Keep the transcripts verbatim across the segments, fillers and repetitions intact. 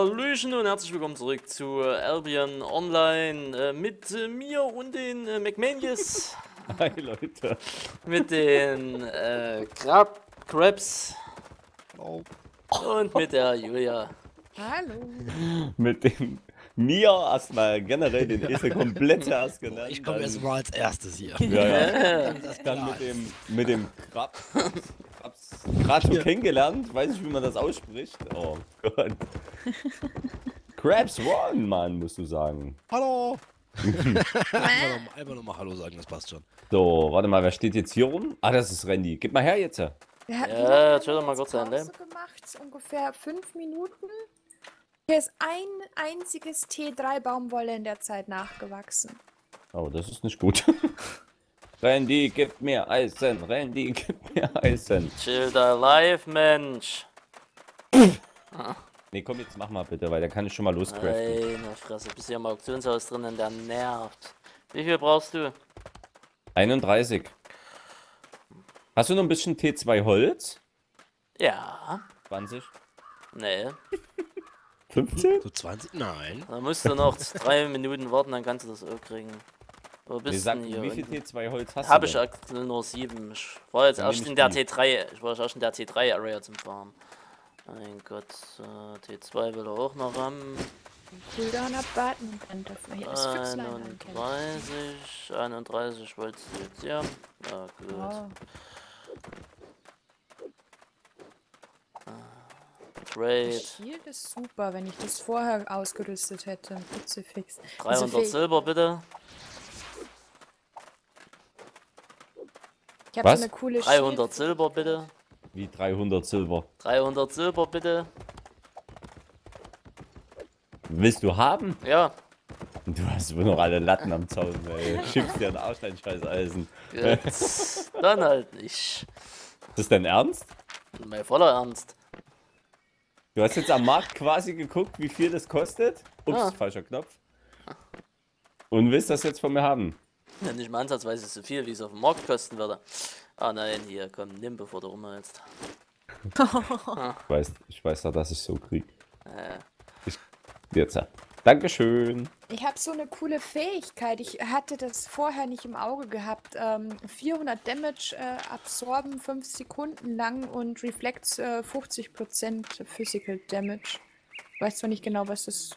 Hallöchen und herzlich willkommen zurück zu Albion Online mit mir und den McManius. Hi Leute. Mit den äh, Crab Crabs. Oh. Und mit der Julia. Hallo. Mit dem mir erstmal generell den Esel komplett erst genannt. Ich komme erstmal als erstes hier. Ja, ja. Dann mit dem, mit dem Crab. Gerade schon kennengelernt, weiß nicht, wie man das ausspricht. Oh Gott. Crabs One, Mann, musst du sagen. Hallo! Einfach nochmal Hallo sagen, das passt schon. So, warte mal, wer steht jetzt hier rum? Ah, das ist Randy. Gib mal her jetzt. Ja, ja jetzt doch mal kurz an, ne? Gemacht, ungefähr fünf Minuten. Hier ist ein einziges T drei Baumwolle in der Zeit nachgewachsen. Oh, das ist nicht gut. Randy, gib mir Eisen! Randy, gib mir Eisen! Chill the life, Mensch! Ah. Ne, komm, jetzt mach mal bitte, weil da kann ich schon mal loscraften. Meine Fresse, bist du ja im Auktionshaus drinnen, der nervt. Wie viel brauchst du? einunddreißig. Hast du noch ein bisschen T zwei Holz? Ja. zwanzig? Nee. fünfzehn? So zwanzig? Nein. Dann musst du noch drei Minuten warten, dann kannst du das auch kriegen. Wo bist nee, sag, denn hier wie viel T zwei Holz hast hab du? Habe ich nur sieben. Ich war jetzt erst in der T drei. Ich war erst in der T drei Area zum Fahren. Mein Gott, uh, T zwei will er auch noch haben. Cooldown abwarten und dann dürfen wir hier das Füchslein einunddreißig, einunddreißig wolltest du jetzt, ja. Ah, gut. Wow. Great. Das Shield ist super, wenn ich das vorher ausgerüstet hätte. Putzefix. dreihundert also Silber bitte. Ich hab was? So eine coole dreihundert Schild. Silber bitte. Wie dreihundert Silber? dreihundert Silber bitte. Willst du haben? Ja. Du hast wohl noch alle Latten am Zaun, ey. Schiebst dir einen Arsch dein scheiß Eisen. Gut. Dann halt nicht. Ist das dein Ernst? Mein voller Ernst. Du hast jetzt am Markt quasi geguckt, wie viel das kostet. Ups, ja. Falscher Knopf. Und willst das jetzt von mir haben? Ja, nicht im Ansatz weiß ich so viel, wie es auf dem Markt kosten würde. Ah nein, hier, komm, nimm, bevor du rumhältst. Ich weiß, ich weiß doch, dass ich so krieg. Äh. Ich, jetzt, ja. Dankeschön. Ich habe so eine coole Fähigkeit. Ich hatte das vorher nicht im Auge gehabt. Ähm, vierhundert Damage äh, absorben, fünf Sekunden lang und Reflex äh, fünfzig Prozent Physical Damage. Weiß zwar nicht genau, was das...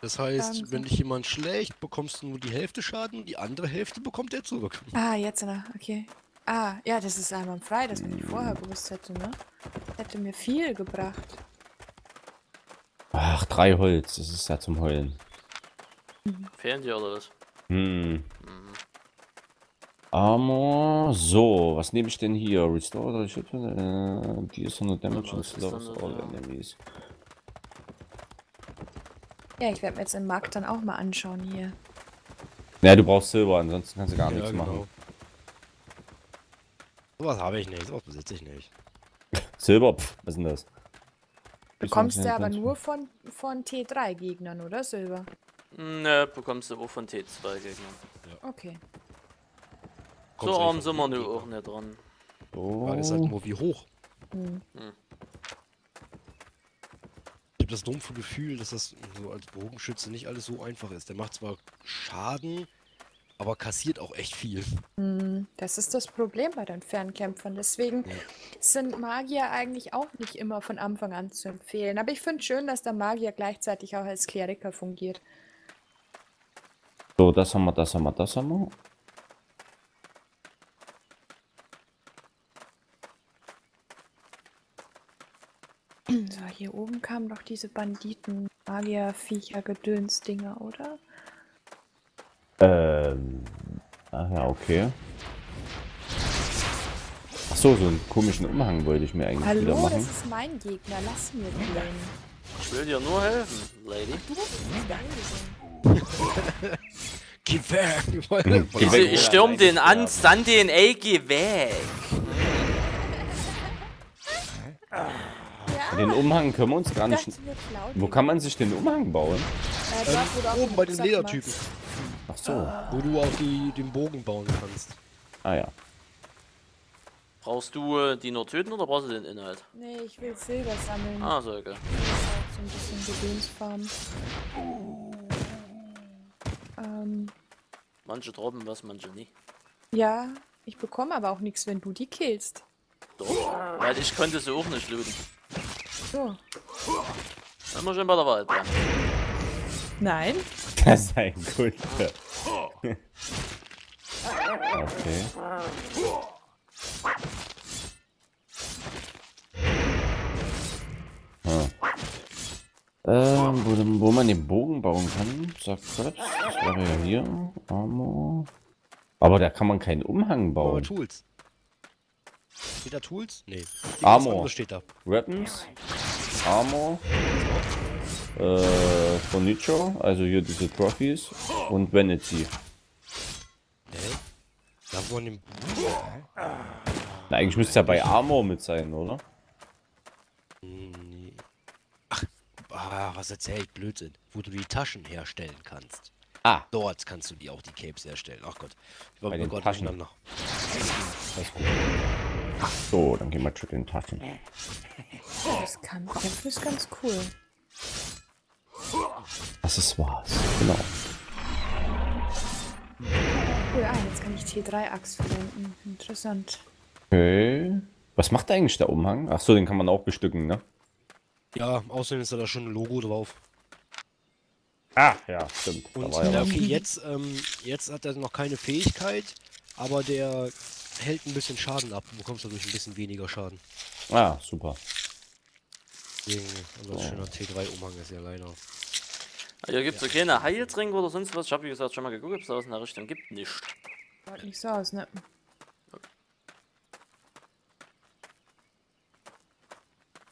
Das heißt, wenn dich jemand schlägt, bekommst du nur die Hälfte Schaden, die andere Hälfte bekommt er zurück. Ah, jetzt, okay. Ah, ja, das ist einmal frei, das wenn ich vorher gewusst hätte, ne? Das hätte mir viel gebracht. Ach, drei Holz, das ist ja zum Heulen. Mhm. Fehlen dir oder was? Hm. Mhm. Armor, so, was nehme ich denn hier? Restore oder Shit? Äh, die ist hundert Damage und Slows all enemies. Ja, ich werde mir jetzt im Markt dann auch mal anschauen hier. Ja, du brauchst Silber, ansonsten kannst du gar ja, nichts genau. machen. Sowas habe ich nicht, sowas besitze ich nicht. Silber, pff, was ist denn das? Bekommst du aber nur von, von T drei Gegnern, oder Silber? Ne, bekommst du auch von T zwei Gegnern. Ja. Okay. So arm sind wir nun auch nicht dran. Oh. Frage ist halt nur wie hoch. Hm. Hm. Das dumpfe Gefühl, dass das so als Bogenschütze nicht alles so einfach ist. Der macht zwar Schaden, aber kassiert auch echt viel. Das ist das Problem bei den Fernkämpfern. Deswegen ja. sind Magier eigentlich auch nicht immer von Anfang an zu empfehlen. Aber ich finde es schön, dass der Magier gleichzeitig auch als Kleriker fungiert. So, das haben wir, das haben wir, das haben wir. So, hier oben kamen doch diese Banditen, Magier, Viecher, Gedöns-Dinger, oder? Ähm. Ach ja, okay. Ach so, so einen komischen Umhang wollte ich mir eigentlich Hallo, wieder machen. Hallo, das ist mein Gegner, lass mir den. Ich will dir nur helfen, Lady. Geh weg! Ich, ich stürm den an, stand den, ey, geh weg! Den Umhang können wir uns gar nicht... Wo kann man sich den Umhang bauen? Äh, da, ähm, oben bei den Ledertypen. Ach so. Ah. Wo du auch die, den Bogen bauen kannst. Ah ja. Brauchst du äh, die nur töten oder brauchst du den Inhalt? Nee, ich will Silber sammeln. Ah, so, okay. ein bisschen Gedöns farmen. Ähm, manche droppen was, manche nicht. Ja, ich bekomme aber auch nichts, wenn du die killst. Doch, weil ich konnte sie auch nicht looten. So. Dann muss ich bei der Wahl bleiben. Nein. Das ist ein Kunde. Okay. Ähm, wo, wo man den Bogen bauen kann, sagt Krebs. Das wäre ja hier. Armor. Aber da kann man keinen Umhang bauen. Oh, Tools. Steht da Tools? Nee. Armor. Steht da. Weapons. Armor. Äh, Furniture. Also hier diese Trophies. Und Vanity. Hä? Da wollen den. Na, eigentlich müsste es ja bei Armor mit sein, oder? Nee. Ach, ah, was erzählt Blödsinn. Wo du die Taschen herstellen kannst. Ah. Dort kannst du die auch die Capes herstellen. Ach Gott. Ich war bei den Gott, Taschen. Dann noch. Alles gut. So, dann gehen wir zu den Taschen. Das kann, das ist ganz cool. Das ist was. Genau. Cool, ah, jetzt kann ich T drei Axt verwenden. Interessant. Okay. Was macht eigentlich der Umhang? Ach so, den kann man auch bestücken, ne? Ja, außerdem ist da schon ein Logo drauf. Ah, ja, stimmt. Und ja, okay, jetzt, ähm, jetzt hat er noch keine Fähigkeit, aber der hält ein bisschen Schaden ab. Du bekommst dadurch ein bisschen weniger Schaden. Ah, super. Deswegen, also oh. Schöner T drei Umhang ist ja leider. Also gibt es ja keine Heiltränke oder sonst was. Ich habe, wie gesagt, schon mal geguckt, ob es da was in der Richtung gibt. Nicht. Sieht nicht so aus, ne?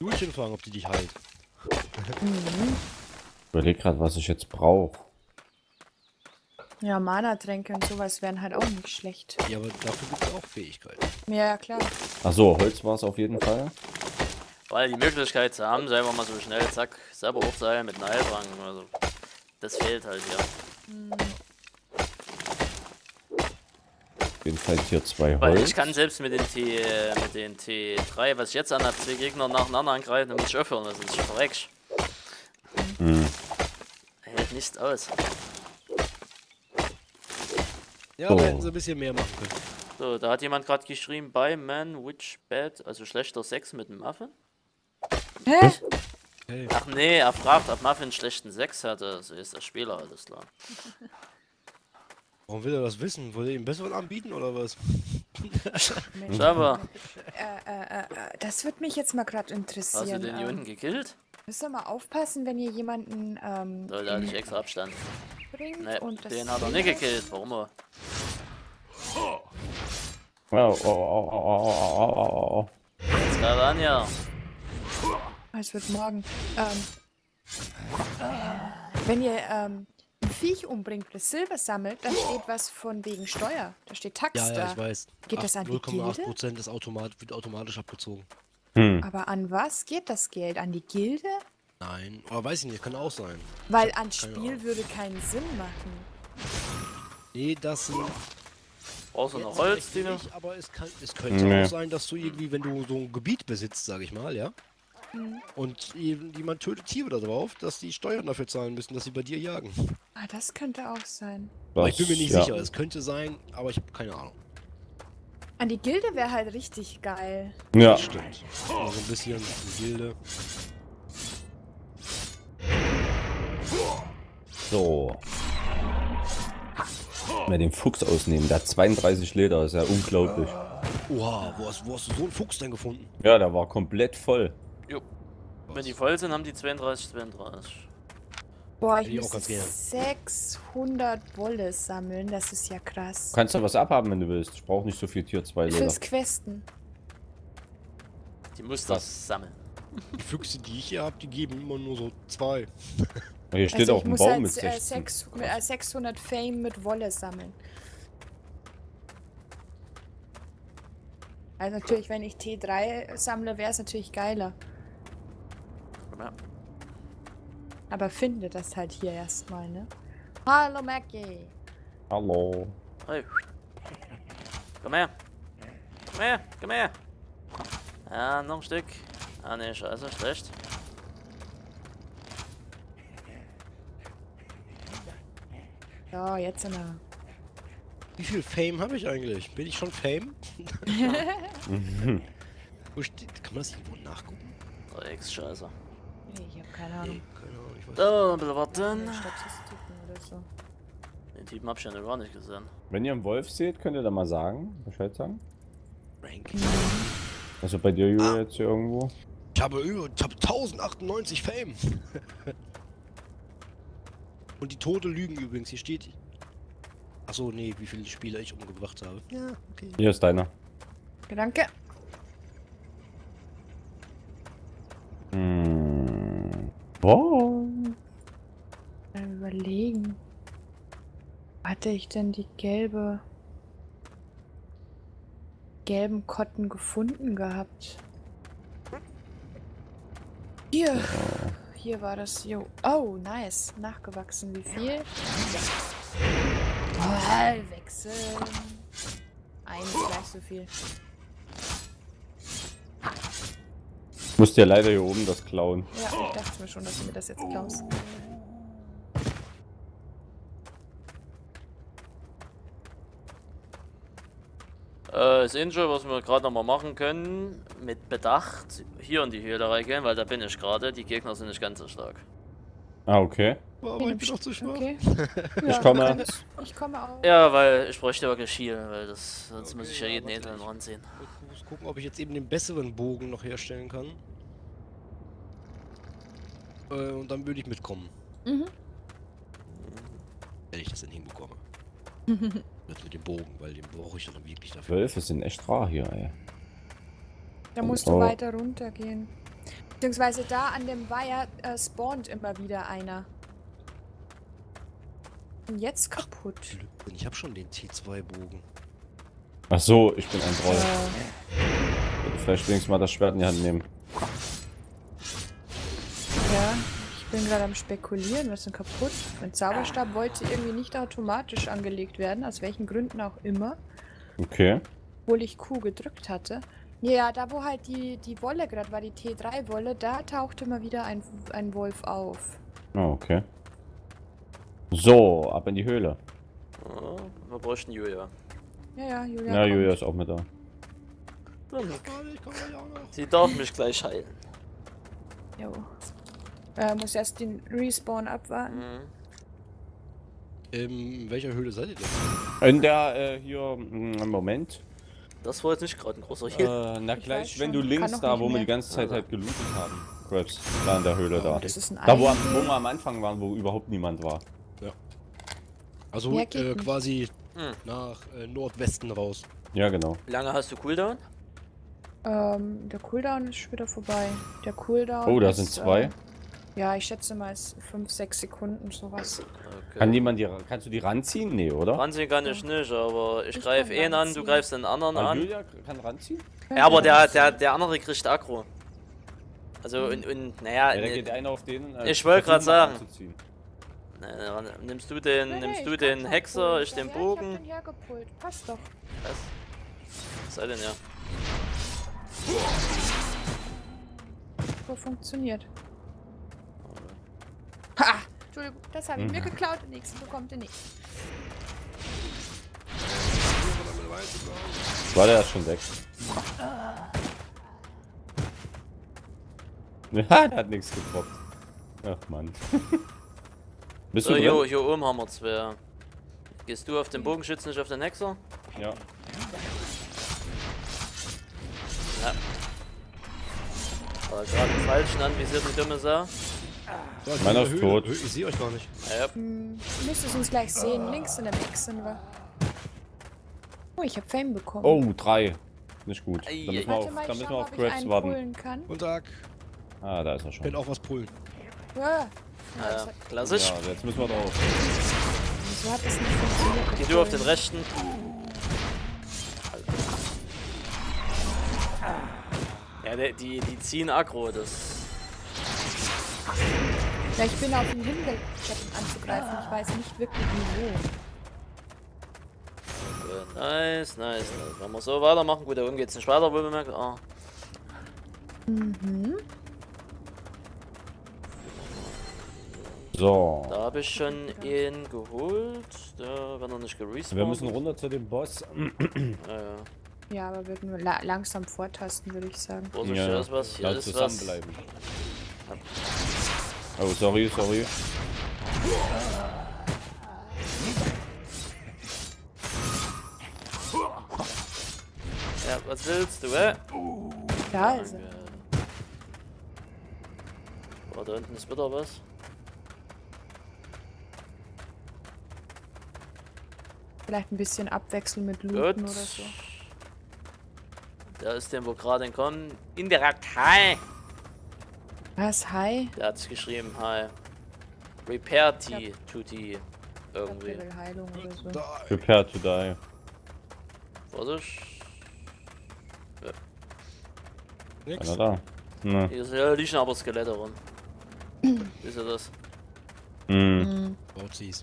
Julchen fragen, ob die dich heilt. Mhm. Ich überleg gerade, was ich jetzt brauche. Ja, Mana-Tränke und sowas wären halt auch nicht schlecht. Ja, aber dafür gibt es auch Fähigkeiten. Ja, ja, klar. Achso, Holz war es auf jeden Fall. Weil die Möglichkeit zu haben, sei mal so schnell, zack, selber hochseilen mit einem Heiltrank oder so. Das fehlt halt, ja. Mhm. Jedenfalls hier zwei Holz. Weil ich kann selbst mit den, T, mit den T drei, was ich jetzt an habe, zwei Gegner nacheinander angreifen, dann muss ich öffnen, das ist schon verreckt. Mhm. Hält nicht aus. Ja, oh, hätten sie ein bisschen mehr machen können. So, da hat jemand gerade geschrieben, by man, witch, bad, also schlechter Sex mit einem Muffin. Hä? Hey. Ach nee, er fragt, ob Muffin schlechten Sex hatte, so ist der Spieler, alles klar. Warum will er das wissen? Wollte er ihm besseren anbieten oder was? Schau äh, äh, äh, das würde mich jetzt mal gerade interessieren. Hast du den Jungen ähm, gekillt? Müsst ihr mal aufpassen, wenn ihr jemanden ähm... Soll da nicht extra Abstand. Nee, und das den hat er nicht gekillt, warum er? Oh, oh, oh, oh, oh, oh, oh, oh. Jetzt gerade an, ja. Es wird morgen. Ähm, äh, wenn ihr ähm, ein Viech umbringt, das Silber sammelt, dann steht was von wegen Steuer. Da steht Tax ja, da. Ja, ich weiß. Geht acht, das an die Gilde? null Komma acht Prozent ist automat wird automatisch abgezogen. Hm. Aber an was geht das Geld? An die Gilde? Nein, aber weiß ich nicht, kann auch sein. Weil an Spiel würde keinen Sinn machen. Nee, das brauchst du noch Holz, nicht, aber es, kann, es könnte nee. auch sein, dass du irgendwie, wenn du so ein Gebiet besitzt, sag ich mal, ja? Mhm. Und jemand tötet Tiere da drauf, dass die Steuern dafür zahlen müssen, dass sie bei dir jagen. Ah, das könnte auch sein. Das, aber ich bin mir nicht ja. sicher, es könnte sein, aber ich habe keine Ahnung. An die Gilde wäre halt richtig geil. Ja, das stimmt. Also ein bisschen die Gilde. So. Mal den Fuchs ausnehmen. Der hat zweiunddreißig Leder, ist ja unglaublich. Wow, wo hast, wo hast du so einen Fuchs denn gefunden? Ja, der war komplett voll. Jo. Wenn die voll sind, haben die zweiunddreißig, zweiunddreißig. Boah, ich muss sechshundert Wolle sammeln, das ist ja krass. Du kannst du was abhaben, wenn du willst. Ich brauche nicht so viel Tier zwei Leder. Fürs Questen. Die musst du sammeln. Die Füchse, die ich hier habe, die geben immer nur so zwei. Hier steht also auch ein Baum halt mit sechshundert Fame mit Wolle sammeln. Also natürlich, wenn ich T drei sammle, wäre es natürlich geiler. Ja. Aber finde das halt hier erstmal, ne? Hallo Maggie. Hallo. Hey. Komm her. Komm her, komm her. Ja, noch ein Stück. Ah ne, scheiße, schlecht. Ja, jetzt sind wir. Wie viel Fame habe ich eigentlich? Bin ich schon Fame? Wo steht? Kann man das irgendwo nachgucken? Oh, Ex-Scheiße. Nee, ich hab keine Ahnung. Nee, keine Ahnung. Ich weiß da, bitte warten. Statistiken oder so. Den Typen hab ich ja noch gar nicht gesehen. Wenn ihr einen Wolf seht, könnt ihr da mal sagen. Bescheid sagen. Ranking. Also bei dir, Julia, ah. jetzt hier irgendwo? Ich habe über ich habe tausend achtundneunzig Fame. Und die Tote lügen übrigens. Hier steht. Achso, nee, wie viele Spieler ich umgebracht habe. Ja, okay. Hier ist deiner. Danke. Hm. Oh. Überlegen. Hatte ich denn die gelbe. gelben Kotten gefunden gehabt. Hier, oh. hier war das, jo. Oh, nice. Nachgewachsen, wie viel? Oh, wechseln. Eins, gleich so viel. Ich muss dir leider hier oben das klauen. Ja, ich dachte mir schon, dass du mir das jetzt klaust. Das Intro, was wir gerade nochmal machen können, mit Bedacht hier in die Höhle reingehen, weil da bin ich gerade. Die Gegner sind nicht ganz so stark. Ah, okay. Wow, ich bin doch zu schwach. Okay. Ich ja, komme. Ich komme auch. Ja, weil ich bräuchte wirklich viel, weil das, sonst okay, muss ich ja jeden Einzelnen ranziehen. Ich muss gucken, ob ich jetzt eben den besseren Bogen noch herstellen kann. Äh, und dann würde ich mitkommen. Mhm. Wenn ich das denn hinbekomme. Mit dem Bogen, weil den brauche ich dann wirklich dafür. Wölfe sind echt rar hier, ey. Da musst oh. du weiter runter gehen. Beziehungsweise da an dem Weiher äh, spawnt immer wieder einer. Und jetzt kaputt. Ach, ich habe schon den T zwei Bogen. Ach so, ich bin ein Troll. Äh. Vielleicht wenigstens mal das Schwert in die Hand nehmen. Ja. Ich bin gerade am Spekulieren, was ist denn kaputt? Mein Zauberstab wollte irgendwie nicht automatisch angelegt werden, aus welchen Gründen auch immer. Okay. Obwohl ich Q gedrückt hatte. Ja, da wo halt die, die Wolle gerade war, die T drei Wolle, da tauchte mal wieder ein, ein Wolf auf. Oh, okay. So, ab in die Höhle. Oh, wir bräuchten Julia. Ja, ja, Julia. Ja, kommt. Julia ist auch mit da. Sie darf mich gleich heilen. Jo. Äh, muss erst den Respawn abwarten. Mhm. Ähm, in welcher Höhle seid ihr denn? In der, äh, hier, einen Moment. Das war jetzt nicht gerade ein großer Höhle. Äh, na ich gleich, wenn schon. Du links da, wo wir die ganze Zeit also. halt gelootet haben. Grabs, da in der Höhle, oh, da. Das ist ein da, wo, wo wir am Anfang waren, wo überhaupt niemand war. Ja. Also, äh, quasi mhm. nach äh, Nordwesten raus. Ja, genau. Wie lange hast du Cooldown? Ähm, der Cooldown ist schon wieder vorbei. Der Cooldown Oh, da sind zwei. Äh, Ja, ich schätze mal, es ist fünf, sechs Sekunden, sowas. Okay. Kann jemand die, kannst du die ranziehen? Nee, oder? Ranziehen kann ich nicht, aber ich, ich greife einen ranziehen. an, du greifst den anderen aber an. Julia kann ranziehen? Ja, aber der, der, der andere kriegt Aggro. Also, mhm. und, und, naja. Ja, da geht einer auf den. Äh, ich wollte gerade sagen. Na, nimmst du den, nee, nimmst nee, du den Hexer, holen. ich den ja, Bogen. Ich hab den hergepult. Passt doch. Was? Was sei denn ja? So funktioniert. Ha! Entschuldigung, das habe ich mir geklaut, den nächsten bekommt ihr nicht. War der erst schon weg? Ah. Ja, der hat nichts gebrockt. Ach man. Bist du so, jo, hier oben haben wir zwei. Gehst du auf den Bogenschützen, nicht auf den Hexer? Ja. Ja. Aber gerade den falschen anvisierten dumme Sau. Meiner ist tot. Ich sehe euch gar nicht. Ja. Hm, müsstest uns gleich sehen. Links in der Mix sind wir. Oh, ich hab Fame bekommen. Oh, drei. Nicht gut. Da müssen wir auf, da müssen wir auf Grabs warten. Guten Tag. Ah, da ist er schon. Ich will auch was pullen. Ja. Ja, klassisch. Ja, jetzt müssen wir drauf. Wieso hat das nicht funktioniert? Geh du auf den rechten. Ja, die, die ziehen Aggro. Das... Ja, ich bin auf den Himmel anzugreifen, ich weiß nicht wirklich wieso. Okay, nice, nice, nice. Wenn wir so weitermachen, gut, da oben geht's nicht weiter, wohl bemerkt. Ah. Mhm. So. Da habe ich schon ihn geholt. Da war noch nicht gerespawnt. Wir müssen runter zu dem Boss. ah, ja. Ja, aber wir la langsam vortasten, würde ich sagen. Oh, so ja, hier ist was, hier ist zusammenbleiben. Was. Oh, sorry, sorry. Ja, was willst du, hä? Da ist er. Oh, da unten ist wieder was. Vielleicht ein bisschen abwechseln mit Looten oder so. Der ist dem wohl gerade entkommen. Indirekt, hi! Was, hi? Der hat's geschrieben, hi. Repair T, to D. Irgendwie. Heilung oder so. Prepare to die. Vorsicht. Ja. Nix. Da. Ne. Hier liegen aber Skelette rum. Wisst ihr das? Mhm. Oh, jeez.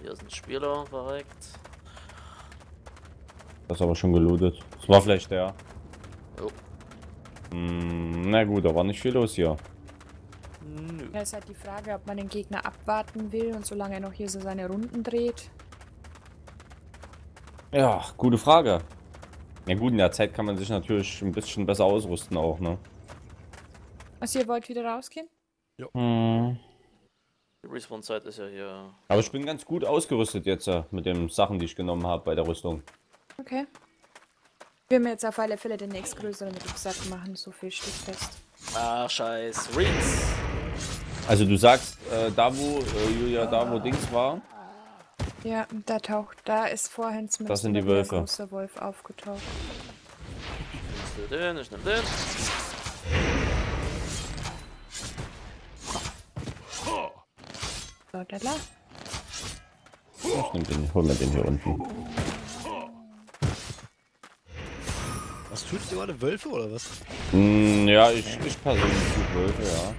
Hier ist ein Spieler verreckt. Das ist aber schon gelootet. Das war vielleicht der. Jo. Mm, na gut, da war nicht viel los hier. Nö. Ja, ist halt die Frage, ob man den Gegner abwarten will und solange er noch hier so seine Runden dreht. Ja, gute Frage. Ja gut, in der Zeit kann man sich natürlich ein bisschen besser ausrüsten auch, ne? Also ihr wollt wieder rausgehen? Ja. Mm. Die Respawn-Zeit ist ja hier. Aber ich bin ganz gut ausgerüstet jetzt mit den Sachen, die ich genommen habe bei der Rüstung. Okay. Wir werden jetzt auf alle Fälle den nächstgrößeren Rucksack machen, so viel steht fest. Ach, scheiß Rings. Also du sagst, äh, da wo äh, Julia, da wo Dings war. Ja, da taucht, da ist vorhin zum Beispiel der große Wolf aufgetaucht. Ich nehm den, ich nehm den. So, da, da. Ich nehm den, hol mir den hier unten. Was tut ihr gerade? Wölfe oder was? Mm, ja, ich, ich persönlich tue Wölfe, ja.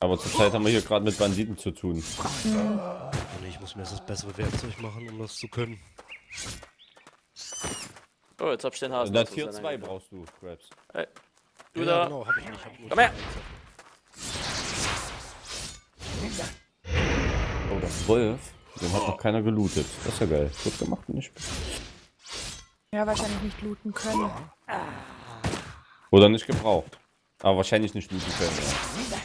Aber zurzeit haben wir hier gerade mit Banditen zu tun. Mhm. Ich muss mir jetzt das bessere Werkzeug machen, um das zu können. Oh, jetzt hab ich den Hasen. Das Tier zwei brauchst du, Grabs. Hey, du ja, da. Genau, hab ich nicht. Hab Komm her! Oh, das Wolf, den hat noch keiner gelootet. Das ist ja geil. Gut gemacht, nicht. Ja, wahrscheinlich nicht looten können. Oder nicht gebraucht. Aber wahrscheinlich nicht looten können. Ja.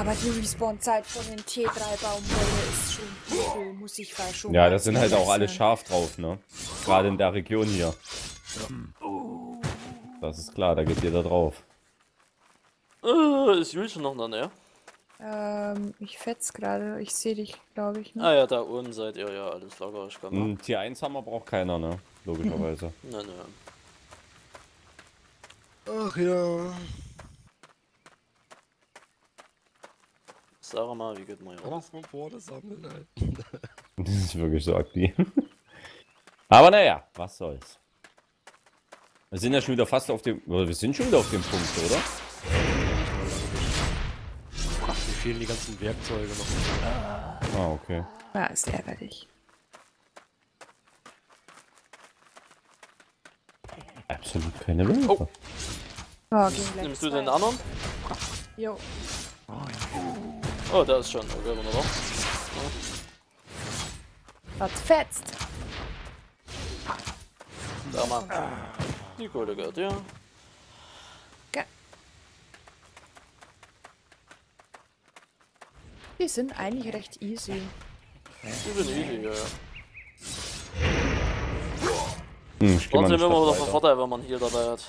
Aber die Respawn-Zeit von den T drei Baumwolle ist schon übel, muss ich schon. Ja, das sind halt auch alle scharf drauf, ne? Gerade in der Region hier. Das ist klar, da geht jeder drauf. Äh, ist Juli schon noch da, ne? Ähm, ich fetz gerade, ich sehe dich, glaube ich. Ne? Ah ja, da oben seid ihr ja alles locker. Ich kann mal. Tier eins haben wir, braucht keiner, ne? Logischerweise. Nein, nein. Ach ja. Sag mal, wie geht man hier raus? Das ist wirklich so aktiv. Aber naja, was soll's. Wir sind ja schon wieder fast auf dem. Oder wir sind schon wieder auf dem Punkt, oder? Mir fehlen die ganzen Werkzeuge noch. Ah, okay. Ja, ist ärgerlich. Absolut keine Wölfe. Oh. Oh, nimmst du den anderen? Jo. Oh, ja. Oh, da ist schon. Okay, wunderbar. Oh. Was fetzt? Da mal. Die Kohle gehört, ja. Okay. Die sind eigentlich recht easy. Die sind easy, ja. Hm, ich immer wieder von Vorteil, wenn man hier dabei hat.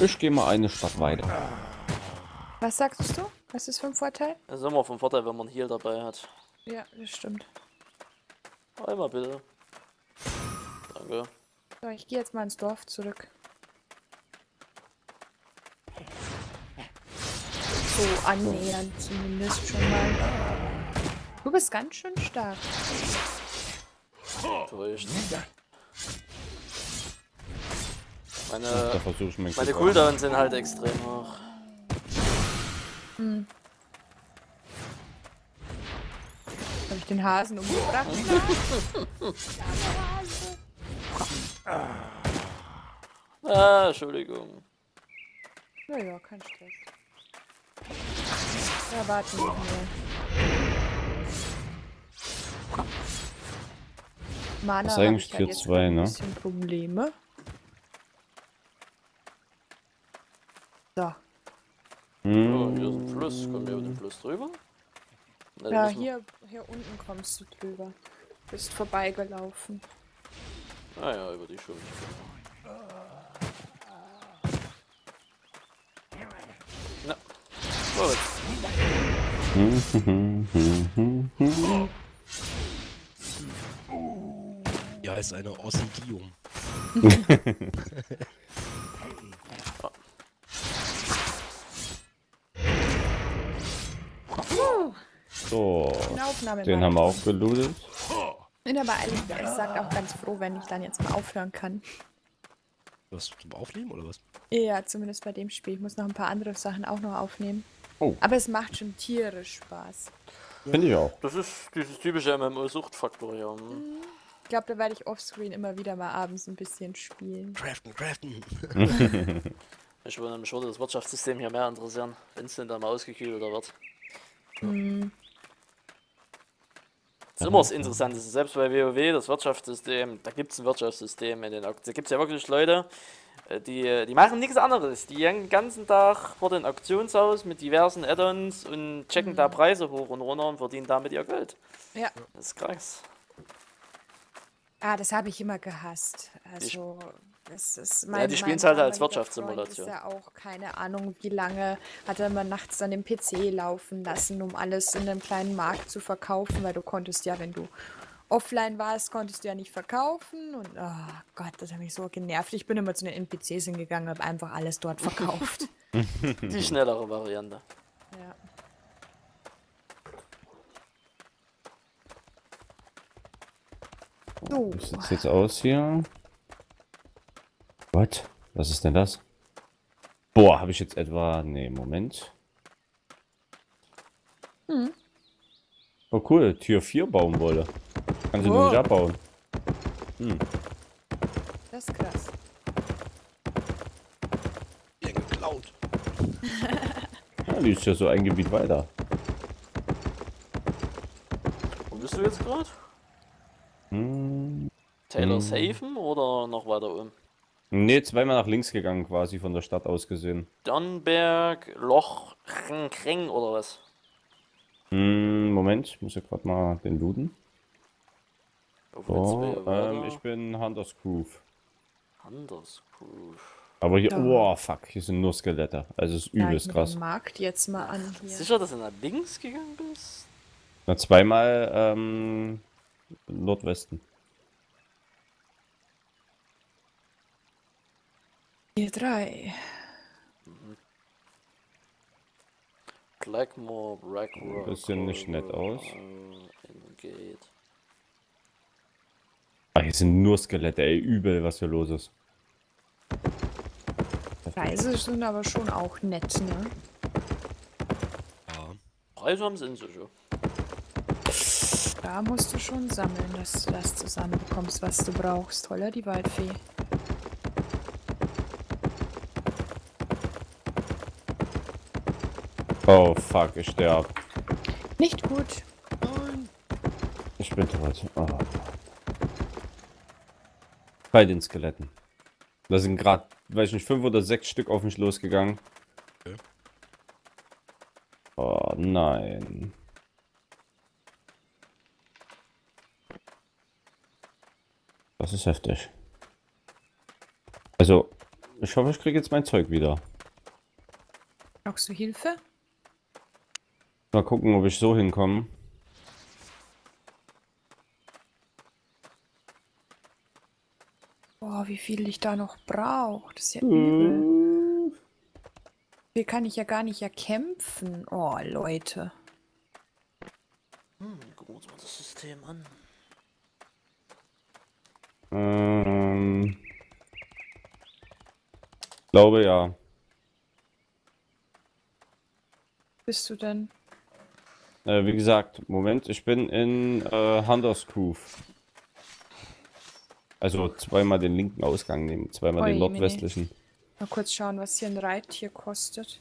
Ich gehe mal eine Stadt weiter. Was sagst du? Was ist für ein Vorteil? Es ist immer vom Vorteil, wenn man hier dabei hat. Ja, das stimmt. Einmal bitte. Danke. So, ich gehe jetzt mal ins Dorf zurück. So annähernd zumindest schon mal. Du bist ganz schön stark. Täuscht. Meine, meine Cooldowns sind halt extrem hoch. Hm. Hab ich den Hasen umgebracht? Ah, Entschuldigung. Ja, ja, kein Stress. Ja, warten wir mal. Mana das ist eigentlich Tier halt zwei, ne? Ein bisschen Probleme. So. Hm. Oh, hier ist ein Fluss. Kommen wir über den Fluss drüber? Nein, ja, hier, hier unten kommst du drüber. Bist vorbeigelaufen. Ah ja, über die Schulter. Na, vorwärts. Ja, ist eine Ossendium. So, den haben wir auch gelootet. Bin aber ehrlich gesagt auch ganz froh, wenn ich dann jetzt mal aufhören kann. Was, zum Aufnehmen oder was? Ja, zumindest bei dem Spiel. Ich muss noch ein paar andere Sachen auch noch aufnehmen. Oh. Aber es macht schon tierisch Spaß. Finde ich auch. Das ist dieses typische M M O-Suchtfaktor, ja. Ich glaube, da werde ich offscreen immer wieder mal abends ein bisschen spielen. Craften, craften. Ich würde mich schon das Wirtschaftssystem hier mehr interessieren, wenn es denn da mal ausgekühlt wird. Mhm. Das ist immer das Interessanteste, selbst bei WoW, das Wirtschaftssystem, da gibt es ein Wirtschaftssystem in den Auktionen. Da gibt es ja wirklich Leute, die, die machen nichts anderes. Die gehen den ganzen Tag vor den Auktionshaus mit diversen Add-ons und checken mhm. da Preise hoch und runter und verdienen damit ihr Geld. Ja. Das ist krass. Ah, das habe ich immer gehasst. Also, das ist mein, ja, die spielen es halt als Wirtschaftssimulation. Ich habe ja auch keine Ahnung, wie lange hat er immer nachts an dem P C laufen lassen, um alles in einem kleinen Markt zu verkaufen, weil du konntest ja, wenn du offline warst, konntest du ja nicht verkaufen. Und oh Gott, das hat mich so genervt. Ich bin immer zu den N P Cs hingegangen, habe einfach alles dort verkauft. Die schnellere Variante. Ja. So. Wie sieht's jetzt aus hier? What? Was ist denn das? Boah, habe ich jetzt etwa... Nee, Moment. Hm. Oh cool, Tier vier Baumwolle. Kannst du nur da bauen. Hm. Das ist krass. Hier geklaut. Ja, die ist ja so ein Gebiet weiter. Wo bist du jetzt gerade? Hm. Taylor's Haven oder noch weiter oben? Ne, zweimal nach links gegangen quasi, von der Stadt aus gesehen. Dannberg, Loch, Kring oder was? Hm, Moment, ich muss ja gerade mal den looten. So, ähm, ich bin Hunter's Groove. Hunter's Groove. Aber hier, oh fuck, hier sind nur Skelette. Also ist übelst krass. Ich mag jetzt mal an hier. Sicher, dass du nach links gegangen bist? Na, zweimal, ähm, Nordwesten. Tier drei. Mhm. Blackmore, Blackrock. Das sieht nicht nett aus. Äh, ah, hier sind nur Skelette, ey, übel, was hier los ist. Preise sind aber schon auch nett, ne? Ja. Preise haben sie in sich, ja. Da musst du schon sammeln, dass du das zusammenbekommst, was du brauchst. Holla, die Waldfee. Oh fuck, ich sterbe. Nicht gut. Nein. Ich bin tot. Oh. Bei den Skeletten. Da sind gerade, weiß ich nicht, fünf oder sechs Stück auf mich losgegangen. Okay. Oh nein. Das ist heftig. Also, ich hoffe, ich kriege jetzt mein Zeug wieder. Brauchst du Hilfe? Mal gucken, ob ich so hinkomme. Boah, wie viel ich da noch brauche. Das ist ja übel. Hier kann ich ja gar nicht erkämpfen. Oh, Leute. Hm, gucken wir uns mal das System an. Ähm. Glaube ja. Bist du denn? Äh, wie gesagt, Moment, ich bin in äh, Hunter's Groove. Also zweimal den linken Ausgang nehmen, zweimal Oi, den nordwestlichen. Mal kurz schauen, was hier ein Reittier kostet.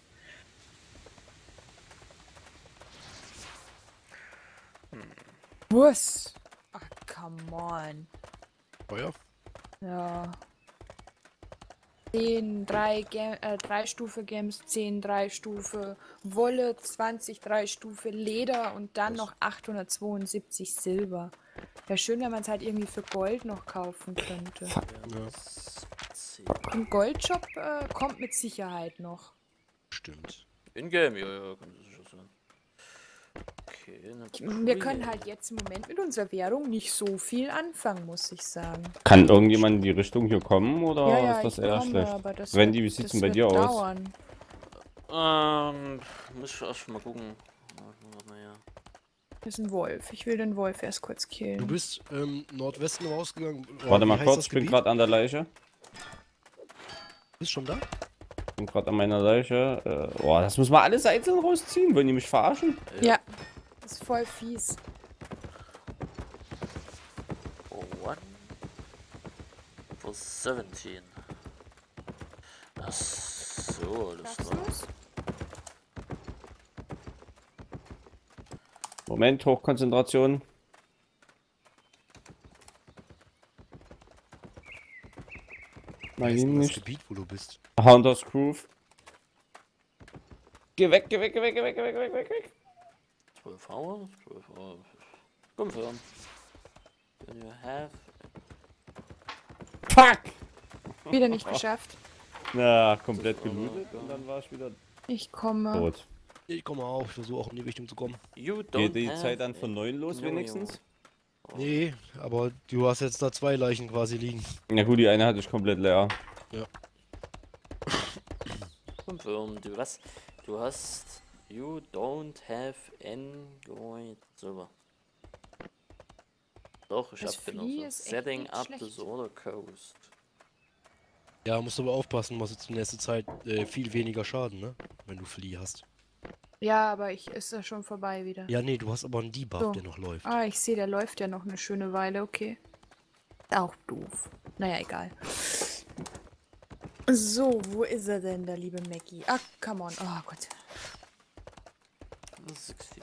Was? Ach, come on. Teuer? Ja. zehn, drei Stufe Games, zehn, drei Stufe Wolle, zwanzig, drei Stufe Leder und dann noch achthundertzweiundsiebzig Silber. Wäre schön, wenn man es halt irgendwie für Gold noch kaufen könnte. Ein Goldshop äh, kommt mit Sicherheit noch. Stimmt. In-game, ja, ja, kann das schon sein. Okay, wir können halt jetzt im Moment mit unserer Währung nicht so viel anfangen, muss ich sagen. Kann irgendjemand in die Richtung hier kommen oder ja, ja, ist das eher schlecht? Das Randy, wird, wie sieht es denn bei dir dauern. aus? Ähm, muss ich erst mal gucken. Das ist ein Wolf. Ich will den Wolf erst kurz killen. Du bist ähm, Nordwesten rausgegangen. Warte mal kurz, ich bin gerade an der Leiche. Bist schon da? Ich bin gerade an meiner Leiche. Äh, oh, das muss man alles einzeln rausziehen. Wollen die mich verarschen? Ja. Das ist voll fies. one for seventeen. Ach so, alles los. Moment, Hochkonzentration. Nein, nicht. Gebiet, wo du bist. Hunter's Groove. Geh weg, geh weg, geh weg, geh weg, geh weg, weg, weg, weg. twelve hours, twelve hours. Confirm. When you have. Fuck! Wieder nicht geschafft. Na, komplett gemütet und dann war ich wieder. Ich komme. Tot. Ich komme auch, ich versuche auch in die Richtung zu kommen. Geht die Zeit dann von neun los wenigstens? Nee, aber du hast jetzt da zwei Leichen quasi liegen. Na gut, die eine hatte ich komplett leer. Ja. Confirm, du was? Du hast. You don't have any Silber. Doch, ich das hab genug. Setting up schlecht. The Solar Coast. Ja, musst aber aufpassen, machst jetzt in letzter Zeit äh, viel weniger Schaden, ne? Wenn du Flee hast. Ja, aber ich ist ja schon vorbei wieder. Ja, nee, du hast aber einen Debuff, so. Der noch läuft. Ah, ich sehe, der läuft ja noch eine schöne Weile, okay. Auch doof. Naja, egal. So, wo ist er denn, der liebe Maggie? Ah, come on. Oh Gott. sechzehn.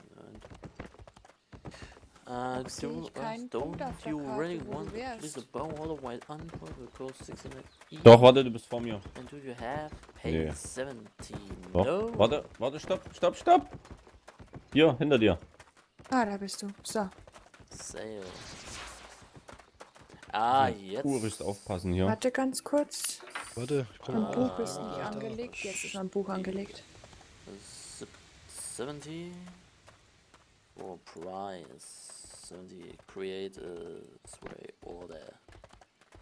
Uh, do, uh, don't you really want to use the bow otherwise unfold because sixteen. Doch, warte, du bist vor mir. And do you have paid nee. seventeen? Doch. No. Warte, warte, stopp, stopp, stopp. Hier, hinter dir. Ah, da bist du. So. Sale. Ah, jetzt. Uhr ist aufpassen hier. Warte ganz kurz. Warte, ich komm. Mein Buch ist nicht ah, angelegt. Jetzt ist mein Buch angelegt. seventy or price seventy create a sway order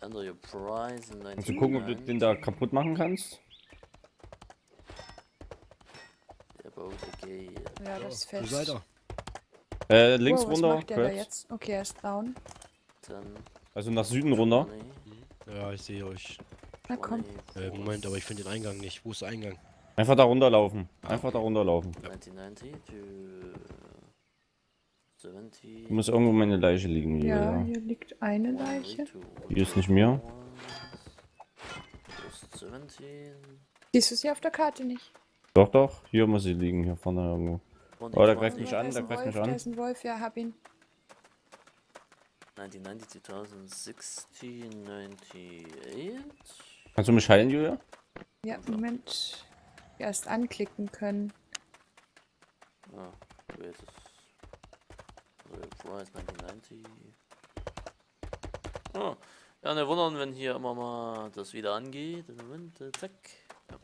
under your price in nineteen. Also gucken, ob du den da kaputt machen kannst. Ja, das fällt. Wo seid ihr? Äh, links oh, was runter. Macht der da jetzt? Okay, er ist down. Dann also nach Süden runter. Ja, ich sehe euch. Na komm. Äh, Moment, aber ich finde den Eingang nicht. Wo ist der Eingang? Einfach da runterlaufen. Einfach da runterlaufen. neunzig, neunzig, siebzig. Muss irgendwo meine Leiche liegen. Hier, ja, ja, hier liegt eine Leiche. Die ist nicht mehr. Siehst du sie auf der Karte nicht? Doch, doch. Hier muss sie liegen. Hier vorne irgendwo. Oh, der greift mich an. Der greift mich an. Da ist ein Wolf. Ja, hab ihn. neunzig, neunzig, zwanzig sechzehn, neunundneunzig. Kannst du mich heilen, Julia? Ja, Moment. Erst anklicken können. Ah, jetzt ist neunzig neunzig. Ah, ja, ne wundern, wenn hier immer mal das wieder angeht. Moment, zack. Ja.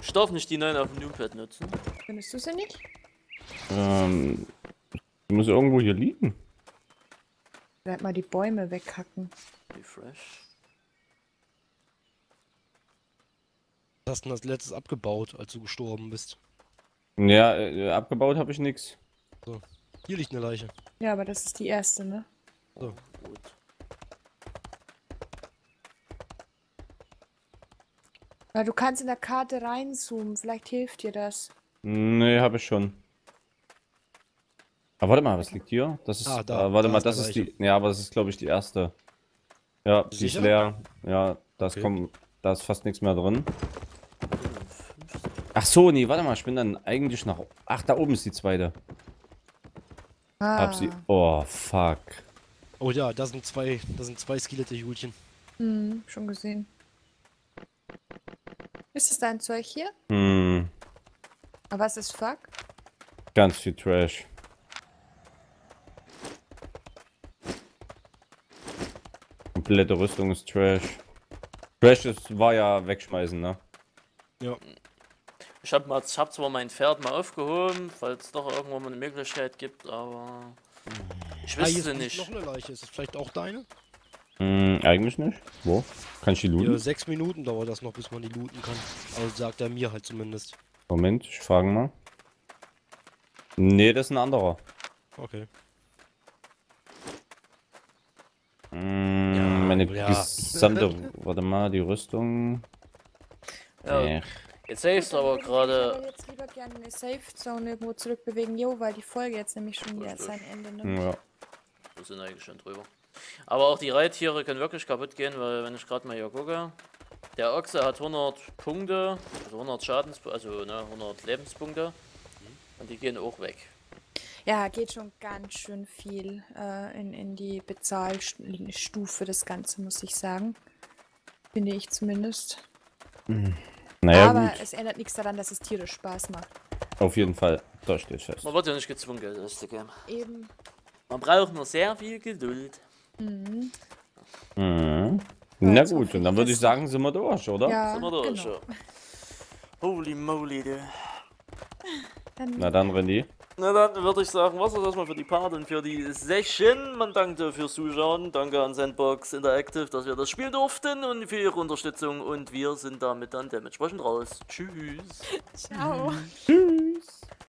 Ich darf nicht die neuen auf dem Numpad nutzen. Findest du sie nicht? Ähm, die muss irgendwo hier liegen. Bleib mal die Bäume weghacken. Refresh. Hast du das letztes abgebaut, als du gestorben bist? Ja, äh, abgebaut habe ich nichts. So. Hier liegt eine Leiche. Ja, aber das ist die erste, ne? So. Gut. Ja, du kannst in der Karte reinzoomen, vielleicht hilft dir das. Nee, habe ich schon. Aber warte mal, was liegt hier? Das ist. Ah, da, äh, warte da mal, das ist die. Ja, aber das ist glaube ich die erste. Ja, die ist leer. Ja, das okay. kommt. Da ist fast nichts mehr drin. Ach so, nee, warte mal, ich bin dann eigentlich nach... Ach, da oben ist die zweite. Ah. Hab sie... Oh, fuck. Oh ja, da sind zwei, da sind zwei Skelette-Julchen. Hm, schon gesehen. Ist das dein Zeug hier? Hm. Aber was ist fuck? Ganz viel Trash. Komplette Rüstung ist Trash. Trash ist, war ja wegschmeißen, ne? Ja. Ich hab, mal, ich hab zwar mein Pferd mal aufgehoben, falls es doch irgendwo mal eine Möglichkeit gibt, aber ich wüsste ah, nicht. Noch eine Leiche. Ist das vielleicht auch deine? Hm, eigentlich nicht. Wo? Kann ich die looten? Ja, sechs Minuten dauert das noch, bis man die looten kann. Also sagt er mir halt zumindest. Moment, ich frage mal. Nee, das ist ein anderer. Okay. Hm, ja, meine ja. gesamte... Warte mal, die Rüstung... Ja. Nee. Jetzt savest du aber gerade. Ich würde jetzt lieber gerne eine Safe-Zone irgendwo zurückbewegen, jo, weil die Folge jetzt nämlich schon wieder sein Ende nimmt. Ja. Wir sind eigentlich schon drüber. Aber auch die Reittiere können wirklich kaputt gehen, weil, wenn ich gerade mal hier gucke, der Ochse hat hundert Punkte, also hundert Schadenspunkte, also ne, hundert Lebenspunkte. Und die gehen auch weg. Ja, geht schon ganz schön viel äh, in, in die Bezahlstufe, das Ganze, muss ich sagen. Finde ich zumindest. Mhm. Naja, aber gut. Es ändert nichts daran, dass es tierisch Spaß macht. Auf jeden Fall, da steht fest. Man wird ja nicht gezwungen, das ist der Game. Eben. Man braucht nur sehr viel Geduld. Mhm. Mhm. Na also gut, und dann würde ich sagen, sind wir durch, oder? Ja, sind wir durch, genau. Ja. Holy moly, du. Dann Na dann, Randy. Na dann würde ich sagen, was ist erstmal für die Part und für die Session. Man danke fürs Zuschauen, danke an Sandbox Interactive, dass wir das spielen durften und für ihre Unterstützung. Und wir sind damit dann dementsprechend raus. Tschüss. Ciao. Tschüss.